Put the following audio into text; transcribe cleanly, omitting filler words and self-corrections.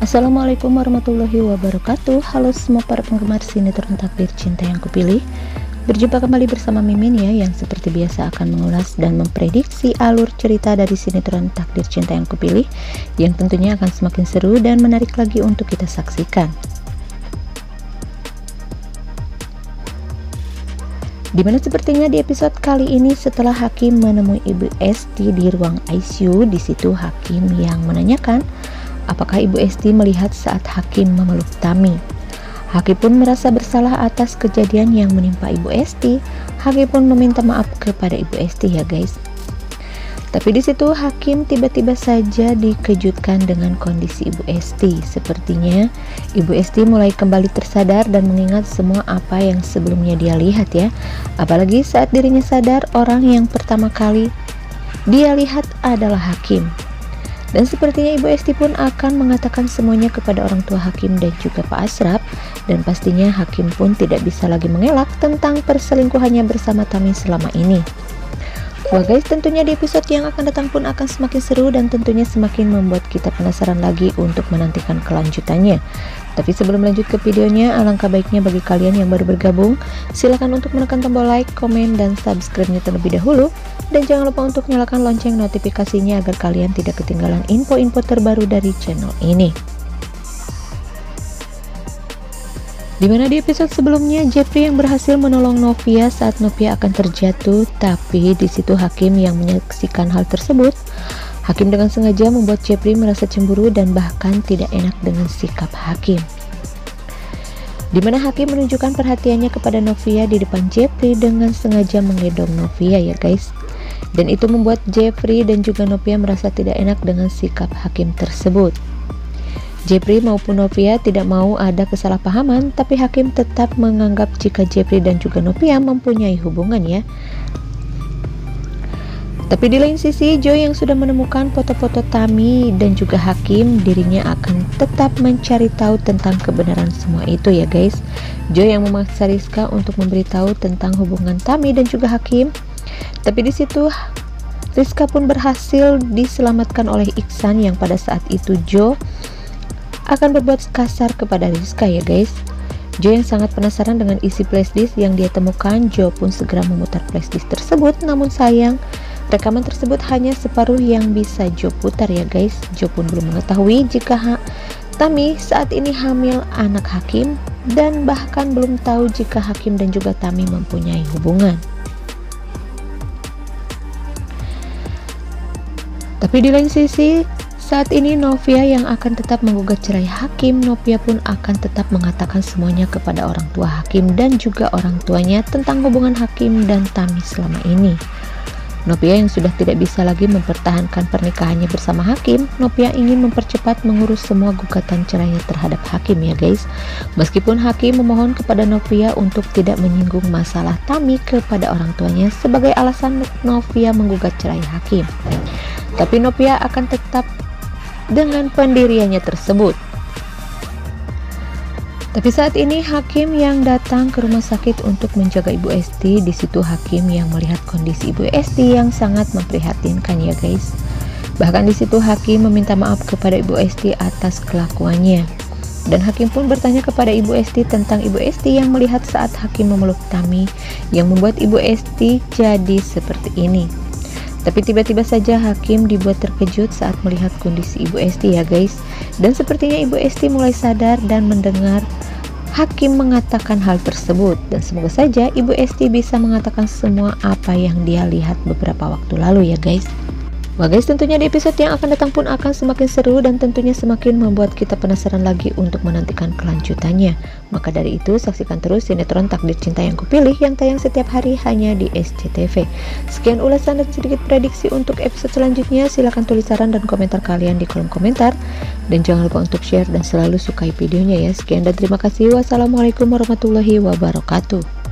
Assalamualaikum warahmatullahi wabarakatuh. Halo semua para penggemar sinetron Takdir Cinta Yang Kupilih. Berjumpa kembali bersama Mimin ya, yang seperti biasa akan mengulas dan memprediksi alur cerita dari sinetron Takdir Cinta Yang Kupilih, yang tentunya akan semakin seru dan menarik lagi untuk kita saksikan. Dimana sepertinya di episode kali ini, setelah Hakim menemui Ibu Esti di ruang ICU, di situ Hakim yang menanyakan apakah Ibu Esti melihat saat Hakim memeluk Tami. Hakim pun merasa bersalah atas kejadian yang menimpa Ibu Esti. Hakim pun meminta maaf kepada Ibu Esti ya guys. Tapi di situ Hakim tiba-tiba saja dikejutkan dengan kondisi Ibu Esti. Sepertinya Ibu Esti mulai kembali tersadar dan mengingat semua apa yang sebelumnya dia lihat ya. Apalagi saat dirinya sadar, orang yang pertama kali dia lihat adalah Hakim. Dan sepertinya Ibu Esti pun akan mengatakan semuanya kepada orang tua Hakim dan juga Pak Ashraf. Dan pastinya Hakim pun tidak bisa lagi mengelak tentang perselingkuhannya bersama Tami selama ini. Wah guys, tentunya di episode yang akan datang pun akan semakin seru dan tentunya semakin membuat kita penasaran lagi untuk menantikan kelanjutannya. Tapi sebelum lanjut ke videonya, alangkah baiknya bagi kalian yang baru bergabung, silakan untuk menekan tombol like, komen, dan subscribe-nya terlebih dahulu. Dan jangan lupa untuk nyalakan lonceng notifikasinya agar kalian tidak ketinggalan info-info terbaru dari channel ini. Dimana di episode sebelumnya Jeffrey yang berhasil menolong Novia saat Novia akan terjatuh, tapi di situ Hakim yang menyaksikan hal tersebut. Hakim dengan sengaja membuat Jeffrey merasa cemburu dan bahkan tidak enak dengan sikap Hakim. Dimana Hakim menunjukkan perhatiannya kepada Novia di depan Jeffrey dengan sengaja menggendong Novia ya guys. Dan itu membuat Jeffrey dan juga Novia merasa tidak enak dengan sikap Hakim tersebut. Jeffrey maupun Novia tidak mau ada kesalahpahaman, tapi Hakim tetap menganggap jika Jeffrey dan juga Novia mempunyai hubungan ya. Tapi di lain sisi, Joy yang sudah menemukan foto-foto Tami dan juga Hakim, dirinya akan tetap mencari tahu tentang kebenaran semua itu ya guys. Joy yang memaksa Rizka untuk memberitahu tentang hubungan Tami dan juga Hakim. Tapi di situ Rizka pun berhasil diselamatkan oleh Iksan, yang pada saat itu Joy akan berbuat kasar kepada Rizka ya guys. Joe yang sangat penasaran dengan isi flashdisk yang dia temukan. Joe pun segera memutar flashdisk tersebut, namun sayang rekaman tersebut hanya separuh yang bisa Joe putar ya guys. Joe pun belum mengetahui jika Tami saat ini hamil anak Hakim, dan bahkan belum tahu jika Hakim dan juga Tami mempunyai hubungan. Tapi di lain sisi, saat ini Novia yang akan tetap menggugat cerai Hakim. Novia pun akan tetap mengatakan semuanya kepada orang tua Hakim dan juga orang tuanya tentang hubungan Hakim dan Tami selama ini. Novia yang sudah tidak bisa lagi mempertahankan pernikahannya bersama Hakim, Novia ingin mempercepat mengurus semua gugatan cerainya terhadap Hakim ya guys. Meskipun Hakim memohon kepada Novia untuk tidak menyinggung masalah Tami kepada orang tuanya sebagai alasan Novia menggugat cerai Hakim, tapi Novia akan tetap dengan pendiriannya tersebut. Tapi saat ini Hakim yang datang ke rumah sakit untuk menjaga Ibu Esti. Di situ Hakim yang melihat kondisi Ibu Esti yang sangat memprihatinkan ya guys. Bahkan di situ Hakim meminta maaf kepada Ibu Esti atas kelakuannya. Dan Hakim pun bertanya kepada Ibu Esti tentang Ibu Esti yang melihat saat Hakim memeluk Tami, yang membuat Ibu Esti jadi seperti ini. Tapi tiba-tiba saja Hakim dibuat terkejut saat melihat kondisi Ibu Esti ya guys. Dan sepertinya Ibu Esti mulai sadar dan mendengar Hakim mengatakan hal tersebut. Dan semoga saja Ibu Esti bisa mengatakan semua apa yang dia lihat beberapa waktu lalu ya guys. Wah guys, tentunya di episode yang akan datang pun akan semakin seru dan tentunya semakin membuat kita penasaran lagi untuk menantikan kelanjutannya. Maka dari itu, saksikan terus sinetron Takdir Cinta Yang Kupilih yang tayang setiap hari hanya di SCTV. Sekian ulasan dan sedikit prediksi untuk episode selanjutnya. Silahkan tulis saran dan komentar kalian di kolom komentar. Dan jangan lupa untuk share dan selalu sukai videonya ya. Sekian dan terima kasih. Wassalamualaikum warahmatullahi wabarakatuh.